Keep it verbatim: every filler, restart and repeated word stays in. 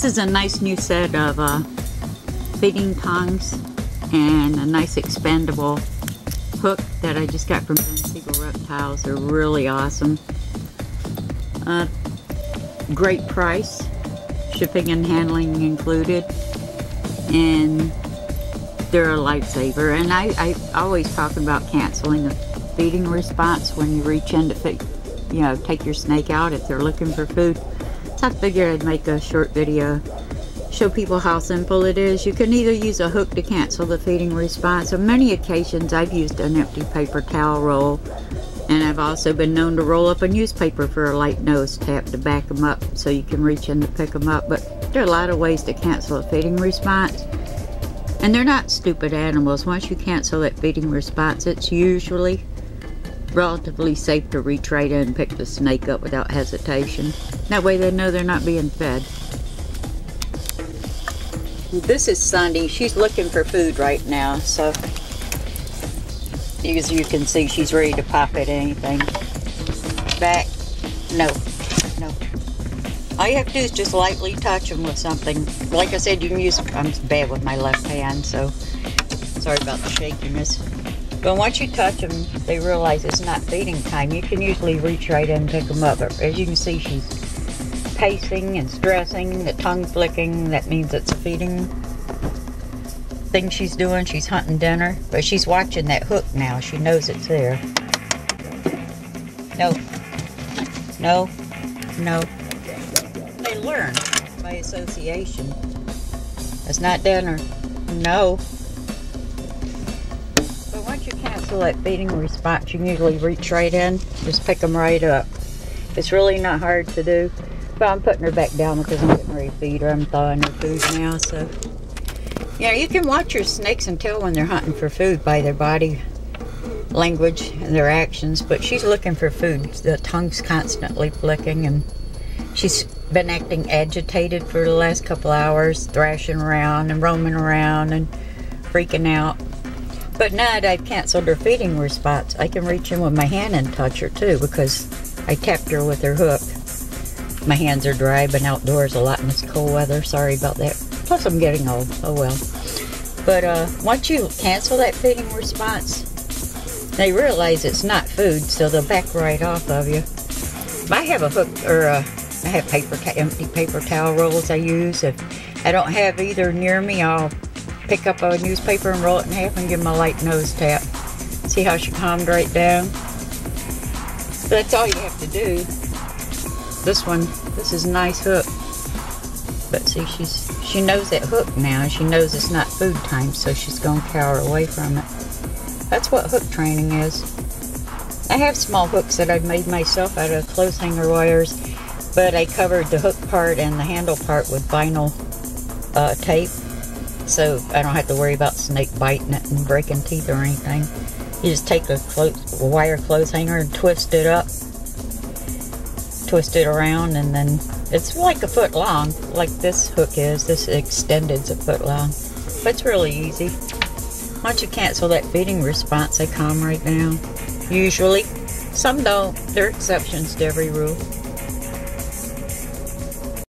This is a nice new set of uh, feeding tongs and a nice expandable hook that I just got from Ben Siegel Reptiles. They're really awesome. Uh, great price, shipping and handling included, and they're a lifesaver. And I, I always talk about canceling the feeding response when you reach in to feed, you know, take your snake out if they're looking for food. So I figured I'd make a short video, show people how simple it is. You can either use a hook to cancel the feeding response. On many occasions I've used an empty paper towel roll, and I've also been known to roll up a newspaper for a light nose tap to back them up so you can reach in to pick them up. But there are a lot of ways to cancel a feeding response, and they're not stupid animals. Once you cancel that feeding response, it's usually relatively safe to reach right in and pick the snake up without hesitation. That way they know they're not being fed. This is Sunday. She's looking for food right now, so as you can see, she's ready to pop at anything. Back. No. No. All you have to do is just lightly touch them with something. Like I said, you can use... I'm bad with my left hand, so sorry about the shakiness. But once you touch them, they realize it's not feeding time. You can usually reach right in and pick them up. As you can see, she's pacing and stressing, the tongue flicking. That means it's a feeding thing she's doing. She's hunting dinner, but she's watching that hook now. She knows it's there. No, no, no. They learn by association. It's not dinner. No. But once you cancel that feeding response, you usually reach right in, just pick them right up. It's really not hard to do. But I'm putting her back down because I'm getting ready to feed her. I'm thawing her food now, so. Yeah, you can watch your snakes and tell when they're hunting for food by their body language and their actions, but she's looking for food. The tongue's constantly flicking, and she's been acting agitated for the last couple hours, thrashing around and roaming around and freaking out. But now that I've canceled her feeding response, I can reach in with my hand and touch her too, because I tapped her with her hook. My hands are dry. I've been outdoors a lot in this cold weather. Sorry about that. Plus, I'm getting old. Oh, well. But uh, once you cancel that feeding response, they realize it's not food, so they'll back right off of you. I have a hook, or a, I have paper, empty paper towel rolls I use. If I don't have either near me, I'll pick up a newspaper and roll it in half and give them a light nose tap. See how she calmed right down? But that's all you have to do. This one, this is a nice hook, but see, she's she knows that hook now, and she knows it's not food time, so she's gonna cower away from it. That's what hook training is. I have small hooks that I've made myself out of clothes hanger wires, but I covered the hook part and the handle part with vinyl uh, tape, so I don't have to worry about snake biting it and breaking teeth or anything. You just take a, clothes, a wire clothes hanger and twist it up, twist it around, and then it's like a foot long, like this hook is. This extended's a foot long, but it's really easy. Once you cancel that feeding response, they calm right down. Usually, some don't. There are exceptions to every rule.